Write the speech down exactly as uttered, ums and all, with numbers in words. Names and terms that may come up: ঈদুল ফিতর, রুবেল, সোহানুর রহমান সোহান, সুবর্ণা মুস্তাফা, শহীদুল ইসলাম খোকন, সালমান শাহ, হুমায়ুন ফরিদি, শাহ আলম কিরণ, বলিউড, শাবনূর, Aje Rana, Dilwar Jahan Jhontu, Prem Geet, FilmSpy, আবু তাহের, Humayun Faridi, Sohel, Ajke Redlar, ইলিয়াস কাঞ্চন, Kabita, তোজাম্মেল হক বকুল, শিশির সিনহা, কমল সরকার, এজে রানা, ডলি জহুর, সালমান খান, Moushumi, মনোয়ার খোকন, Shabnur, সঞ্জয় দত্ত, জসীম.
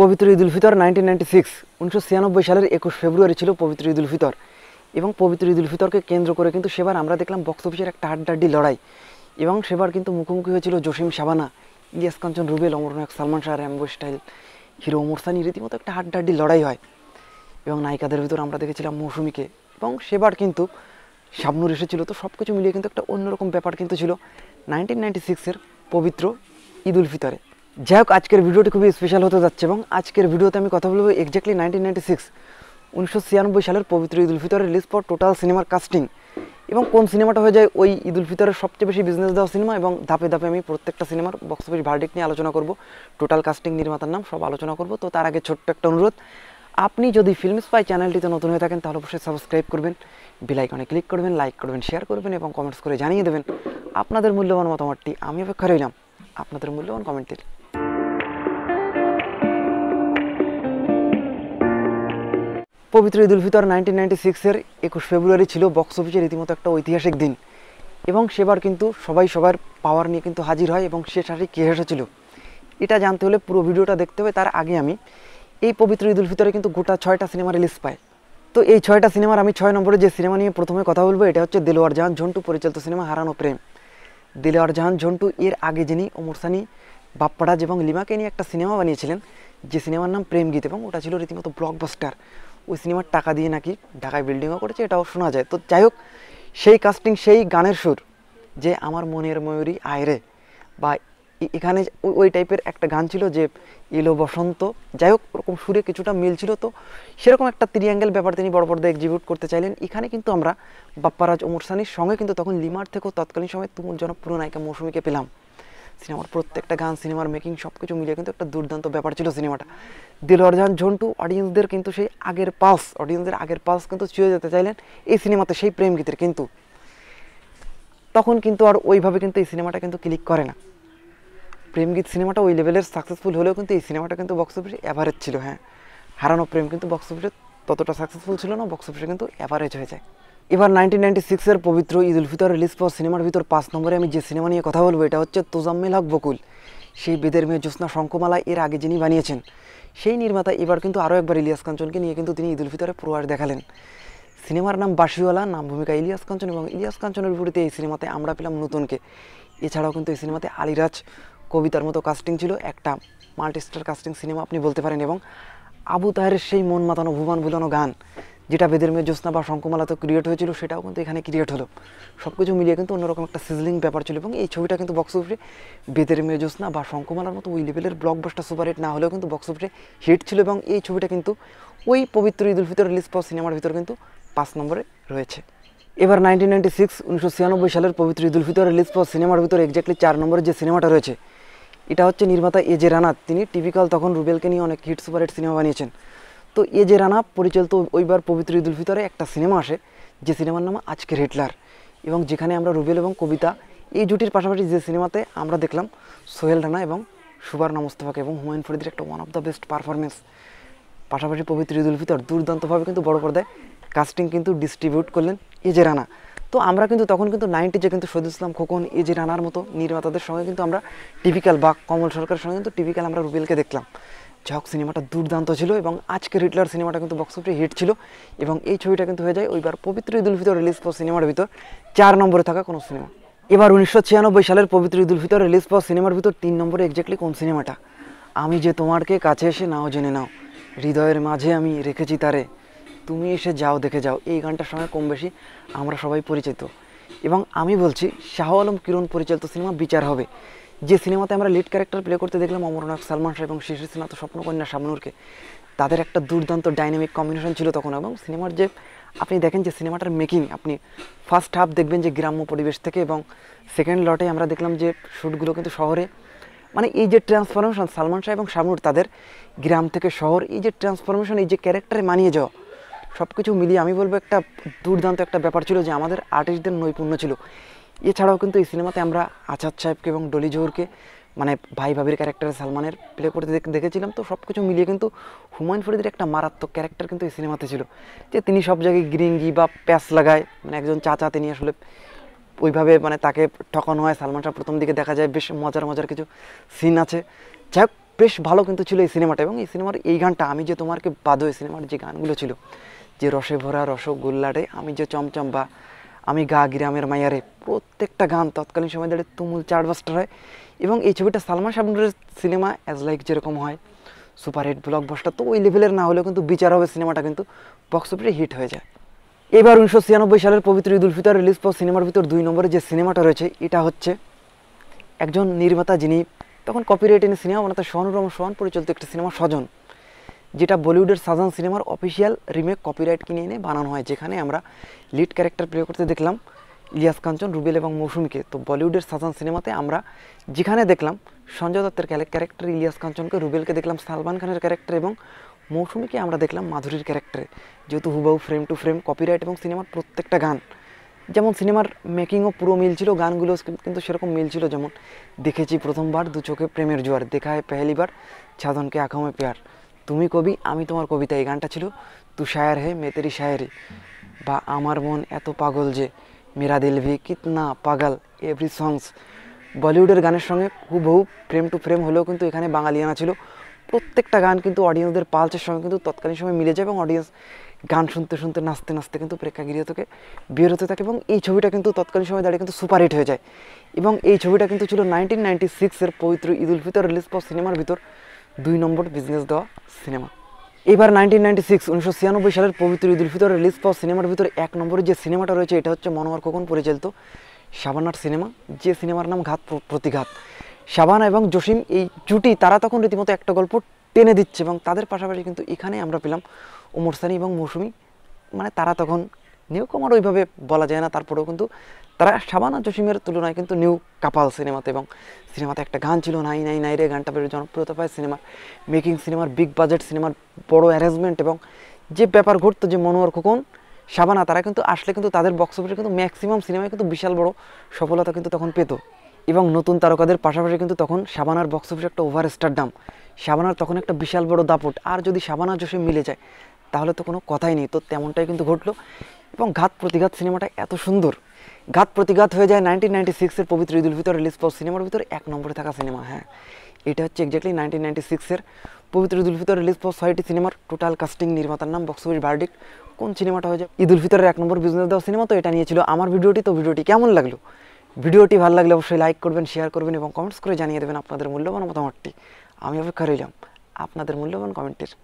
পবিত্র ঈদুল ফিতর উনিশশো छियानबे উনিশশো ছিয়ানব্বই সালের একুশে ফেব্রুয়ারি ছিল পবিত্র ঈদুল ফিতর এবং পবিত্র ঈদুল ফিতরকে কেন্দ্র করে কিন্তু সেবার আমরা দেখলাম বক্স অফিসের একটা হাড্ডাহাড্ডি লড়াই এবং সেবার কিন্তু মুখোমুখি হয়েছিল Jasim Shabana, ইলিয়াস কাঞ্চন রুবেল, Amarnath সালমান শাহ, Rambo style, hero Omar Sani, রীতিমতো একটা হাড্ডাহাড্ডি লড়াই হয় এবং নায়িকাদের ভিতর আমরা দেখেছিলাম মৌসুমীকে এবং সেবার কিন্তু শাবনূর এসেছিল। তো সব কিছু মিলিয়ে কিন্তু একটা অন্যরকম ব্যাপার কিন্তু ছিল নাইনটিন নাইনটি সিক্সের পবিত্র ঈদুল ফিতরে। যাই হোক, আজকের ভিডিওটি খুবই স্পেশাল হতে যাচ্ছে এবং আজকের ভিডিওতে আমি কথা বলবো এক্স্যাক্টলি নাইনটিন নাইনটি সিক্স উনিশশো ছিয়ানব্বই সালের পবিত্র ঈদুল ফিতরের লিস্ট ফর টোটাল সিনেমার কাস্টিং এবং কোন সিনেমাটা হয়ে যায় ওই ঈদুল ফিতরের সবচেয়ে বেশি বিজনেস দেওয়া সিনেমা এবং ধাপে ধাপে আমি প্রত্যেকটা সিনেমার বক্স অফিস ভার্ডিক্ট নিয়ে আলোচনা করব, টোটাল কাস্টিং, নির্মাতার নাম সব আলোচনা করব। তো তার আগে ছোট্ট একটা অনুরোধ, আপনি যদি ফিল্ম স্পাই চ্যানেলটিতে নতুন হয়ে থাকেন তাহলে অবশ্যই সাবস্ক্রাইব করবেন, বেল আইকনে ক্লিক করবেন, লাইক করবেন, শেয়ার করবেন এবং কমেন্টস করে জানিয়ে দেবেন আপনাদের মূল্যবান মতামতটি। আমি অপেক্ষা রইলাম আপনাদের মূল্যবান কমেন্টের। পবিত্র ঈদুল ফিতর নাইনটিন নাইনটি সিক্সের একুশ ফেব্রুয়ারি ছিল বক্স অফিসের রীতিমতো একটা ঐতিহাসিক দিন এবং সেবার কিন্তু সবাই সবার পাওয়ার নিয়ে কিন্তু হাজির হয় এবং শেষ হাসি কে হেসেছিল এটা জানতে হলে পুরো ভিডিওটা দেখতে হবে। তার আগে আমি এই পবিত্র ঈদুল ফিতরে কিন্তু গোটা ছয়টা সিনেমা রিলিজ পায়। তো এই ছয়টা সিনেমার আমি ছয় নম্বরে যে সিনেমা নিয়ে প্রথমে কথা বলবো এটা হচ্ছে দিলওয়ার জাহান ঝন্টু পরিচালিত সিনেমা হারানো প্রেম। দিলওয়ার জাহান ঝন্টু এর আগে যিনি ওমরসানি, বাপ্পারাজ এবং লিমাকে নিয়ে একটা সিনেমা বানিয়েছিলেন যে সিনেমার নাম প্রেম গীত এবং ওটা ছিল রীতিমতো ব্লকবাস্টার। ওই সিনেমার টাকা দিয়ে নাকি ঢাকায় বিল্ডিংও করেছে, এটাও শোনা যায়। তো যাই হোক, সেই কাস্টিং, সেই গানের সুর যে আমার মনের ময়ূরী আয়রে বা এখানে ওই টাইপের একটা গান ছিল যে এলো বসন্ত, যাই হোক ওরকম সুরে কিছুটা মিল ছিল। তো সেরকম একটা ত্রিয়াঙ্গেল ব্যাপার তিনি বড় পর্দায় এক্সিকিউট করতে চাইলেন। এখানে কিন্তু আমরা বাপ্পারাজ ওমরসানির সঙ্গে কিন্তু তখন লিমার থেকেও তৎকালীন সময় তুমুল জনপ্রিয় নায়িকা মৌসুমীকে পেলাম। সিনেমার প্রত্যেকটা গান, সিনেমার মেকিং সব কিছু মিলিয়ে কিন্তু একটা দুর্দান্ত ব্যাপার ছিল সিনেমাটা। দিলওয়ার জাহান ঝন্টু অডিয়েন্সদের কিন্তু সেই আগের পাস, অডিয়েন্সদের আগের পাস কিন্তু ছুঁয়ে যেতে চাইলেন এই সিনেমাতে, সেই প্রেম গীতের। কিন্তু তখন কিন্তু আর ওইভাবে কিন্তু এই সিনেমাটা কিন্তু ক্লিক করে না। প্রেম গীত সিনেমাটা ওই লেভেলের সাকসেসফুল হলেও কিন্তু এই সিনেমাটা কিন্তু বক্স অফিসে অ্যাভারেজ ছিল। হ্যাঁ, হারানো প্রেম কিন্তু বক্স অফিসে ততটা সাকসেসফুল ছিল না, বক্স অফিসে কিন্তু অ্যাভারেজ হয়ে যায়। এবার নাইনটিন নাইনটি সিক্সের পবিত্র ঈদুল ফিতর রিলিজ পাওয়া সিনেমার ভিতর পাঁচ নম্বরে আমি যে সিনেমা নিয়ে কথা বলবো এটা হচ্ছে তোজাম্মেল হক বকুল, সেই বেদের মেয়ে জ্যোৎস্না শঙ্কমালা এর আগে যিনি বানিয়েছেন সেই নির্মাতা এবার কিন্তু আরও একবার ইলিয়াস কাঞ্চনকে নিয়ে কিন্তু তিনি ঈদুল ফিতরে প্রয়াস দেখালেন। সিনেমার নাম বাসিওয়ালা, নাম ভূমিকা ইলিয়াস কাঞ্চন এবং ইলিয়াস কাঞ্চনের বিপরীতে এই সিনেমাতে আমরা পেলাম নতুনকে। এছাড়াও কিন্তু এই সিনেমাতে আলিরাজ, কবিতার মতো কাস্টিং ছিল, একটা মাল্টিস্টার কাস্টিং সিনেমা আপনি বলতে পারেন এবং আবু তাহেরের সেই মন মাতানো ভুবান ভুলানো গান যেটা বেদের মেয়ে জ্যোৎস্না বা শঙ্কমালাতে ক্রিয়েট হয়েছিল সেটাও কিন্তু এখানে ক্রিয়েট হলো। সব কিছু মিলিয়ে কিন্তু অন্যরকম একটা সিজলিং ব্যাপার ছিল এবং এই ছবিটা কিন্তু বক্স অফিসে বেদের মেয়ে জ্যোৎস্না বা শঙ্কমালার মতো ওই লেভেলের ব্লকবাস্টার সুপারহিট না হলেও কিন্তু বক্স অফিসে হিট ছিল এবং এই ছবিটা কিন্তু ওই পবিত্র ঈদুল ফিতর রিলিজ পাওয়া সিনেমার ভিতর কিন্তু পাঁচ নম্বরে রয়েছে। এবার নাইনটিন নাইনটি সিক্স উনিশশো ছিয়ানব্বই সালের পবিত্র ঈদুল ফিতর রিলিজ পাওয়া সিনেমার ভিতর এক্স্যাক্টলি চার নম্বরে যে সিনেমাটা রয়েছে এটা হচ্ছে নির্মাতা এজে রানা। তিনি টিপিক্যাল তখন রুবেলকে নিয়ে অনেক হিট সুপারহিট সিনেমা বানিয়েছেন। তো এজে রানা পরিচালিত ওইবার পবিত্র ঈদুল ফিতরে একটা সিনেমা আসে যে সিনেমার নাম আজকে রেডলার এবং যেখানে আমরা রুবেল এবং কবিতা এই জুটির পাশাপাশি যে সিনেমাতে আমরা দেখলাম সোহেল রানা এবং সুবর্ণা মুস্তাফাকে এবং হুমায়ুন ফরিদির একটা one of the best performance. পাশাপাশি পবিত্র ঈদুল ফিতর দুর্দান্তভাবে কিন্তু বড় পর্দায় কাস্টিং কিন্তু ডিস্ট্রিবিউট করলেন এজে রানা। তো আমরা কিন্তু তখন কিন্তু নাইনটিজে কিন্তু শহীদুল ইসলাম খোকন, এজে রানার মতো নির্মাতাদের সঙ্গে কিন্তু আমরা টিপিক্যাল বা কমল সরকারের সঙ্গে কিন্তু টিপিক্যাল আমরা রুবেলকে দেখলাম। ঝক সিনেমাটা দুর্দান্ত ছিল এবং আজকে রেডলার সিনেমাটা কিন্তু বক্স অফিসে হিট ছিল এবং এই ছবিটা কিন্তু হয়ে যায় ওইবার পবিত্র ঈদুল ফিতর রিলিজ পাওয়া সিনেমার ভিতর চার নম্বরে থাকা কোনো সিনেমা। এবার উনিশশো ছিয়ানব্বই সালের পবিত্র ঈদুল ফিতর রিলিজ পাওয়া সিনেমার ভিতর তিন নম্বরে এক্স্যাক্টলি কোন সিনেমাটা? আমি যে তোমারকে কাছে এসে নাও জেনে নাও, হৃদয়ের মাঝে আমি রেখেছি তারে, তুমি এসে যাও দেখে যাও, এই গানটার সঙ্গে কম বেশি আমরা সবাই পরিচিত এবং আমি বলছি শাহ আলম কিরণ পরিচালিত সিনেমা বিচার হবে, যে সিনেমাতে আমরা লিড ক্যারেক্টার প্লে করতে দেখলাম অমরনাথ সালমান শাহ এবং শিশির সিনহা, স্বপ্নকন্যা শাবনূরকে। তাদের একটা দুর্দান্ত ডাইনামিক কম্বিনেশন ছিল তখন এবং সিনেমার যে আপনি দেখেন যে সিনেমাটার মেকিং, আপনি ফার্স্ট হাফ দেখবেন যে গ্রাম্য পরিবেশ থেকে এবং সেকেন্ড লটে আমরা দেখলাম যে শ্যুটগুলো কিন্তু শহরে, মানে এই যে ট্রান্সফরমেশন সালমান শাহ এবং শাবনূর তাদের গ্রাম থেকে শহর, এই যে ট্রান্সফরমেশন, এই যে ক্যারেক্টারে মানিয়ে যাওয়া, সব কিছু মিলিয়ে আমি বলবো একটা দুর্দান্ত একটা ব্যাপার ছিল যে আমাদের আর্টিস্টদের নৈপুণ্য ছিল। এছাড়াও কিন্তু এই সিনেমাতে আমরা আচার সাহেবকে এবং ডলি জহুরকে, মানে ভাই ভাবির ক্যারেক্টারে সালমানের প্লে করতে দেখেছিলাম। তো সব কিছু মিলিয়ে কিন্তু হুমায়ুন ফরিদের একটা মারাত্মক ক্যারেক্টার কিন্তু এই সিনেমাতে ছিল যে তিনি সব জায়গায় গ্রিঙ্গি বা প্যাচ লাগায়, মানে একজন চাচা তিনি আসলে ওইভাবে মানে তাকে ঠকানো হয়। সালমান শাহ প্রথম দিকে দেখা যায় বেশ মজার মজার কিছু সিন আছে। যাই বেশ ভালো কিন্তু ছিল এই সিনেমাটা। এবং এই সিনেমার এই গানটা আমি যে তোমাকে বাদো এই সিনেমার যে গানগুলো ছিল, যে রসে ভরা রসগোল্লারে, আমি যে চমচম বা আমি গা গ্রামের মায়ারে, প্রত্যেকটা গান তৎকালীন সময় দাঁড়িয়ে তুমুল চার্টবাস্টার হয়। এবং এই ছবিটা সালমা শাবনুরের সিনেমা অ্যাজ লাইক যেরকম হয় সুপারহিট ব্লকবাস্টার, তো ওই লেভেলের না হলেও কিন্তু বিচার হবে সিনেমাটা কিন্তু বক্স অফিসে হিট হয়ে যায়। এবার উনিশশো ছিয়ানব্বই সালের পবিত্র ঈদ উল ফিতর রিলিজ পাওয়া সিনেমার ভিতর দুই নম্বরে যে সিনেমাটা রয়েছে, এটা হচ্ছে একজন নির্মাতা যিনি তখন কপিরাইট এনে সিনেমা বানাতে সোহানুর রহমান সোহান পরিচালিত একটা সিনেমা স্বজন, যেটা বলিউডের সাজান সিনেমার অফিসিয়াল রিমেক কপিরাইট কিনে এনে বানানো হয়, যেখানে আমরা লিড ক্যারেক্টার প্লে করতে দেখলাম ইলিয়াস কাঞ্চন, রুবেল এবং মৌসুমিকে। তো বলিউডের সাজান সিনেমাতে আমরা যেখানে দেখলাম সঞ্জয় দত্তের ক্যারেক্টার ইলিয়াস কাঞ্চনকে, রুবেলকে দেখলাম সালমান খানের ক্যারেক্টার এবং মৌসুমিকে আমরা দেখলাম মাধুরীর ক্যারেক্টারে। যেহেতু হুবাহু ফ্রেম টু ফ্রেম কপিরাইট এবং সিনেমার প্রত্যেকটা গান, যেমন সিনেমার মেকিংও পুরো মিল ছিল, গানগুলো কিন্তু সেরকম মিল ছিল। যেমন দেখেছি প্রথমবার দু চোখে প্রেমের জোয়ার, দেখা হয় পেহেলিবার ছাদনকে আঁখামে পেয়ার, তুমি কবি আমি তোমার কবিতা, এই গানটা ছিল তু শায়ের হে মে তেরি শায়েরি, বা আমার মন এত পাগল যে মেরা দিল ভি কিতনা পাগল, এভরি সংস। বলিউডের গানের সঙ্গে হুবহু ফ্রেম টু ফ্রেম হলেও কিন্তু এখানে বাঙালিয়ানা ছিল, প্রত্যেকটা গান কিন্তু অডিয়েন্সদের পালসের সঙ্গে কিন্তু তৎকালীন সময় মিলে যায় এবং অডিয়েন্স গান শুনতে শুনতে নাচতে নাচতে কিন্তু প্রেক্ষাগৃহ থেকে বের হতে থাকে। এবং এই ছবিটা কিন্তু তৎকালীন সময় দাঁড়িয়ে কিন্তু সুপারহিট হয়ে যায়। এবং এই ছবিটা কিন্তু ছিল নাইনটিন নাইনটি সিক্সের পবিত্র ঈদ উল ফিতর রিলিজ পাওয়া সিনেমার ভিতর দুই নম্বর বিজনেস দেওয়া সিনেমা। এবার নাইনটিন নাইনটি সিক্স উনিশশো ছিয়ানব্বই সালের পবিত্র ঈদ উল ফিতর রিলিজ পাওয়া সিনেমার ভিতর এক নম্বরের যে সিনেমাটা রয়েছে, এটা হচ্ছে মনোয়ার খোকন পরিচালিত শাবানার সিনেমা, যে সিনেমার নাম ঘাত প্রতি ঘাত। শাবানা এবং জসিম এই জুটি তারা তখন রীতিমতো একটা গল্প টেনে দিচ্ছে এবং তাদের পাশাপাশি কিন্তু এখানে আমরা পেলাম ওমরসানি এবং মৌসুমি, মানে তারা তখন নিউ কমার ওইভাবে বলা যায় না, তারপরেও কিন্তু তারা শাবানা জসিমের তুলনায় কিন্তু নিউ কাপাল সিনেমাতে। এবং সিনেমাতে একটা গান ছিল নাই নাই নাই রে, গানটা বেশ জনপ্রিয়তা পায়। সিনেমার মেকিং, সিনেমার বিগ বাজেট, সিনেমার বড় অ্যারেঞ্জমেন্ট এবং যে ব্যাপার ঘটতো যে মনোয়ার খোকন শাবানা তারা কিন্তু আসলে কিন্তু তাদের বক্স অফিসে কিন্তু ম্যাক্সিমাম সিনেমায় কিন্তু বিশাল বড় সফলতা কিন্তু তখন পেত। এবং নতুন তারকাদের পাশাপাশি কিন্তু তখন শাবানার বক্স অফিসে একটা ওভার স্টারডাম, শাবানার তখন একটা বিশাল বড় দাপট, আর যদি শাবানা জসে মিলে যায় তাহলে তো কোনো কথাই নেই। তো তেমনটাই কিন্তু ঘটলো এবং ঘাত প্রতিঘাত সিনেমাটা এত সুন্দর ঘাত প্রতিঘাত হয়ে যায় নাইনটিন নাইনটি সিক্সের পবিত্র ঈদুল ফিতর রিলিজ পাওয়া সিনেমার ভিতরে এক নম্বরে থাকা সিনেমা। হ্যাঁ, এটা হচ্ছে এক্স্যাক্টলি নাইনটিন নাইনটি সিক্সের পবিত্র ঈদুল ফিতর রিলিজ পাওয়া ছয়টি সিনেমার টোটাল কাস্টিং, নির্মাতার নাম, বক্স অফিস ভার্ডিক্ট, কোন সিনেমাটা হয়ে যায় ঈদুল ফিতরের এক নম্বর বিজনেস দেওয়া সিনেমা। তো এটা নিয়েছিল আমার ভিডিওটি। তো ভিডিওটি কেমন লাগলো? ভিডিওটি ভালো লাগলে অবশ্যই লাইক করবেন, শেয়ার করবেন এবং কমেন্টস করে জানিয়ে দেবেন আপনাদের মূল্যবান মতামতটি। আমি অপেক্ষা রইলাম আপনাদের মূল্যবান কমেন্টের।